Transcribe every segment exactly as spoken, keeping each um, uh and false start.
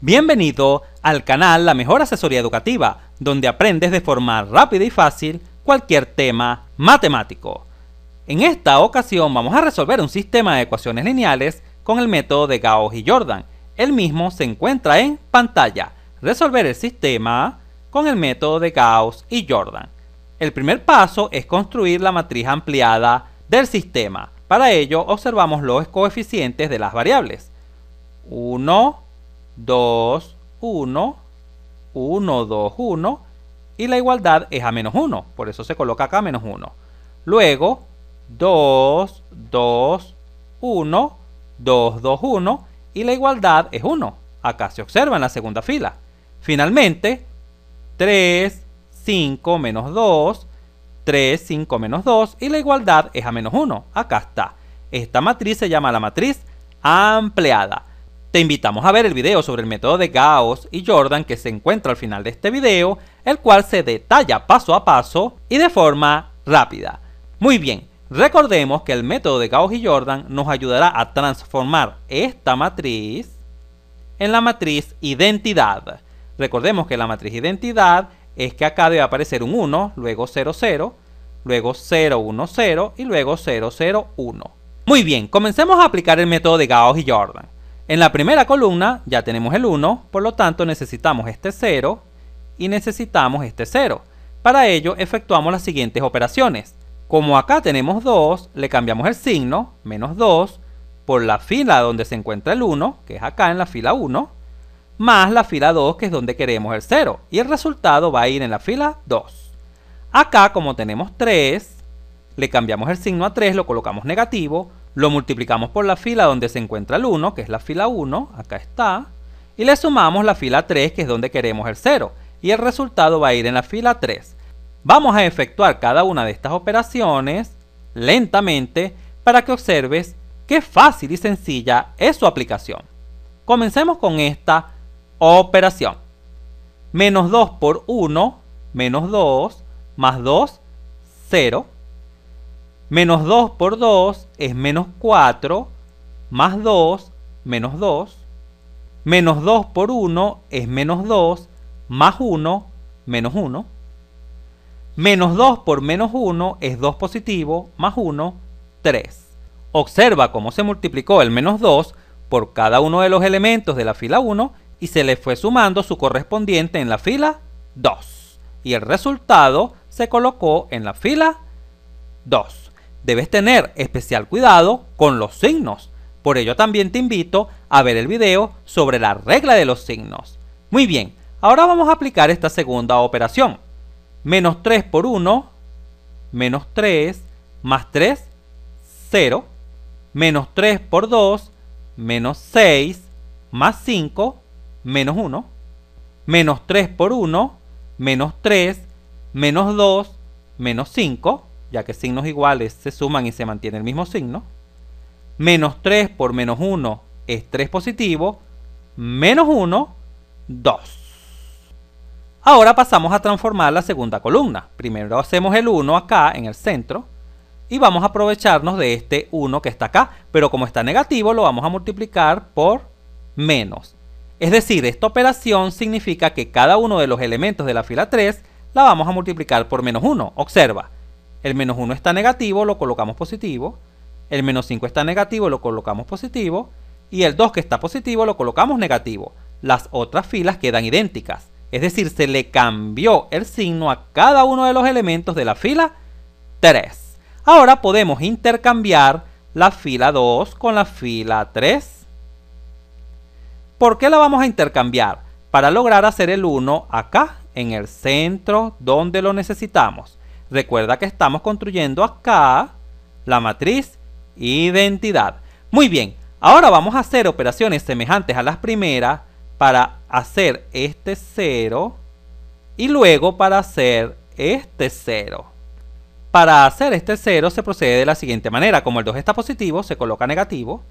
Bienvenido al canal La Mejor Asesoría Educativa, donde aprendes de forma rápida y fácil cualquier tema matemático. En esta ocasión vamos a resolver un sistema de ecuaciones lineales con el método de Gauss y Jordan. El mismo se encuentra en pantalla. Resolver el sistema con el método de Gauss y Jordan. El primer paso es construir la matriz ampliada del sistema. Para ello observamos los coeficientes de las variables. uno, dos, uno, uno, dos, uno y la igualdad es a menos uno, por eso se coloca acá menos uno. Luego dos, dos, uno, dos, dos, uno y la igualdad es uno, acá se observa en la segunda fila. Finalmente tres, cinco menos dos, tres, cinco menos dos y la igualdad es a menos uno, acá está. Esta matriz se llama la matriz ampliada. Te invitamos a ver el video sobre el método de Gauss y Jordan que se encuentra al final de este video, el cual se detalla paso a paso y de forma rápida. Muy bien, recordemos que el método de Gauss y Jordan nos ayudará a transformar esta matriz en la matriz identidad. Recordemos que la matriz identidad es que acá debe aparecer un uno, luego cero, cero, luego cero, uno, cero y luego cero, cero, uno. Muy bien, comencemos a aplicar el método de Gauss y Jordan. En la primera columna ya tenemos el uno, por lo tanto necesitamos este cero y necesitamos este cero. Para ello efectuamos las siguientes operaciones. Como acá tenemos dos, le cambiamos el signo, menos dos, por la fila donde se encuentra el uno, que es acá en la fila uno, más la fila dos, que es donde queremos el cero, y el resultado va a ir en la fila dos. Acá, como tenemos tres, le cambiamos el signo a tres, lo colocamos negativo, lo multiplicamos por la fila donde se encuentra el uno, que es la fila uno, acá está, y le sumamos la fila tres, que es donde queremos el cero, y el resultado va a ir en la fila tres. Vamos a efectuar cada una de estas operaciones lentamente para que observes qué fácil y sencilla es su aplicación. Comencemos con esta operación. Menos dos por uno, menos dos, más dos, cero. Menos dos por dos es menos cuatro, más dos, menos dos. Menos dos por uno es menos dos, más uno, menos uno. Menos dos por menos uno es dos positivo, más uno, tres. Observa cómo se multiplicó el menos dos por cada uno de los elementos de la fila uno y se le fue sumando su correspondiente en la fila dos. Y el resultado se colocó en la fila dos. Debes tener especial cuidado con los signos, por ello también te invito a ver el video sobre la regla de los signos. Muy bien, ahora vamos a aplicar esta segunda operación. Menos tres por uno, menos tres, más tres, cero. Menos tres por dos, menos seis, más cinco, menos uno. Menos tres por uno, menos tres, menos dos, menos cinco. Ya que signos iguales se suman y se mantiene el mismo signo. Menos tres por menos uno es tres positivo, menos uno, dos. Ahora pasamos a transformar la segunda columna. Primero hacemos el uno acá en el centro y vamos a aprovecharnos de este uno que está acá, pero como está negativo lo vamos a multiplicar por menos. Es decir, esta operación significa que cada uno de los elementos de la fila tres la vamos a multiplicar por menos uno. Observa. El menos uno está negativo, lo colocamos positivo. El menos cinco está negativo, lo colocamos positivo. Y el dos que está positivo, lo colocamos negativo. Las otras filas quedan idénticas. Es decir, se le cambió el signo a cada uno de los elementos de la fila tres. Ahora podemos intercambiar la fila dos con la fila tres. ¿Por qué la vamos a intercambiar? Para lograr hacer el uno acá, en el centro, donde lo necesitamos. Recuerda que estamos construyendo acá la matriz identidad. Muy bien, ahora vamos a hacer operaciones semejantes a las primeras para hacer este cero y luego para hacer este cero. Para hacer este cero se procede de la siguiente manera. Como el dos está positivo, se coloca negativo.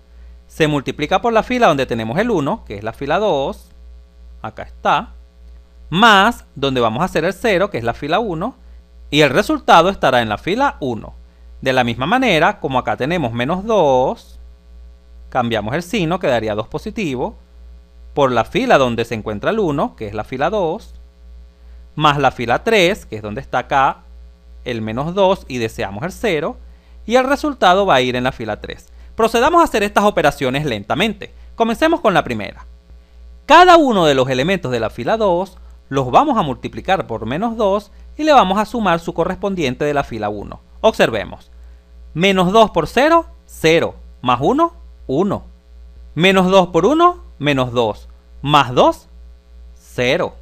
Se multiplica por la fila donde tenemos el uno, que es la fila dos. Acá está. Más donde vamos a hacer el cero, que es la fila uno. Y el resultado estará en la fila uno. De la misma manera, como acá tenemos menos dos, cambiamos el signo, quedaría dos positivo, por la fila donde se encuentra el uno, que es la fila dos, más la fila tres, que es donde está acá el menos dos y deseamos el cero, y el resultado va a ir en la fila tres. Procedamos a hacer estas operaciones lentamente. Comencemos con la primera. Cada uno de los elementos de la fila dos los vamos a multiplicar por menos dos y le vamos a sumar su correspondiente de la fila uno. Observemos. Menos dos por cero, cero. Más uno, uno. Menos dos por uno, menos dos. Más dos, cero.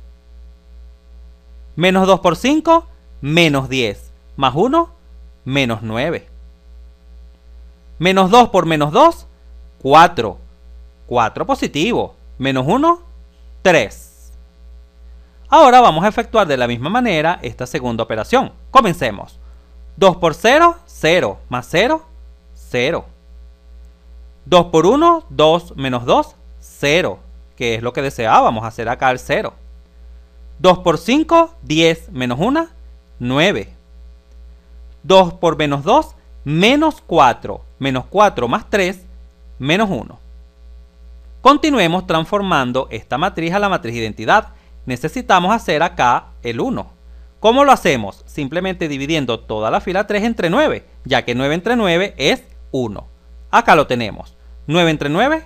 Menos dos por cinco, menos diez. Más uno, menos nueve. Menos dos por menos dos, cuatro. cuatro positivo. Menos uno, tres. Ahora vamos a efectuar de la misma manera esta segunda operación. Comencemos. dos por cero, cero. Más cero, cero. dos por uno, dos. Menos dos, cero. Que es lo que deseábamos hacer acá al cero. dos por cinco, diez. Menos uno, nueve. dos por menos dos, menos cuatro. Menos cuatro más tres, menos uno. Continuemos transformando esta matriz a la matriz identidad. Necesitamos hacer acá el uno. ¿Cómo lo hacemos? Simplemente dividiendo toda la fila tres entre nueve, ya que nueve entre nueve es uno. Acá lo tenemos. nueve entre nueve,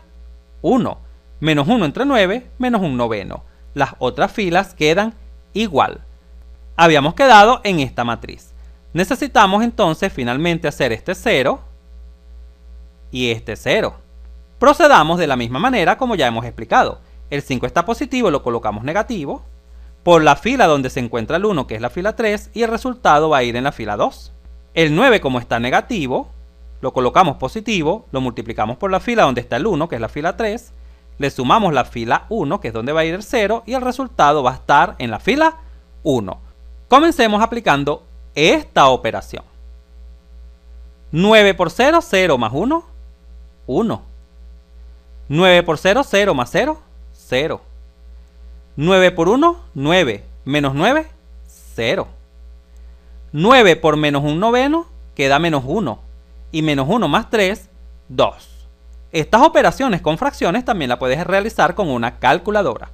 uno. Menos uno entre nueve, menos un noveno. Las otras filas quedan igual. Habíamos quedado en esta matriz. Necesitamos entonces finalmente hacer este cero y este cero. Procedamos de la misma manera como ya hemos explicado. El cinco está positivo, lo colocamos negativo. Por la fila donde se encuentra el uno, que es la fila tres, y el resultado va a ir en la fila dos. El nueve, como está negativo, lo colocamos positivo, lo multiplicamos por la fila donde está el uno, que es la fila tres. Le sumamos la fila uno, que es donde va a ir el cero, y el resultado va a estar en la fila uno. Comencemos aplicando esta operación. nueve por cero, cero más uno, uno. nueve por cero, cero más cero, cero. nueve por uno, nueve. Menos nueve, cero. nueve por menos un noveno queda menos uno. Y menos uno más tres, dos. Estas operaciones con fracciones también las puedes realizar con una calculadora.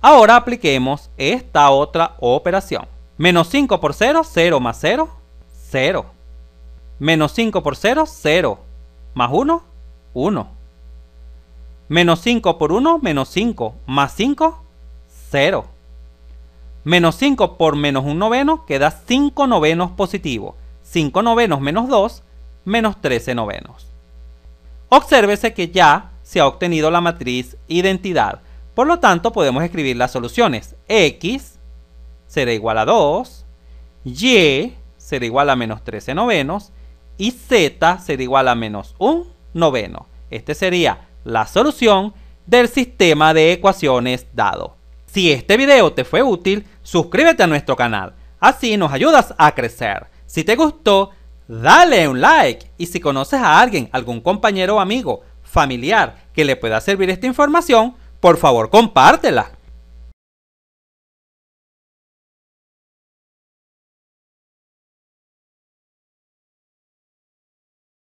Ahora apliquemos esta otra operación. Menos cinco por cero, cero más cero, cero. Menos cinco por cero, cero. Más uno, uno. Menos cinco por uno, menos cinco. Más cinco, cero. Menos cinco por menos un noveno queda cinco novenos positivo. cinco novenos menos dos, menos trece novenos. Obsérvese que ya se ha obtenido la matriz identidad. Por lo tanto, podemos escribir las soluciones. X será igual a dos. Y será igual a menos trece novenos. Y Z será igual a menos un noveno. Este sería la solución del sistema de ecuaciones dado. Si este video te fue útil, suscríbete a nuestro canal, así nos ayudas a crecer. Si te gustó, dale un like, y si conoces a alguien, algún compañero o amigo, familiar, que le pueda servir esta información, por favor compártela.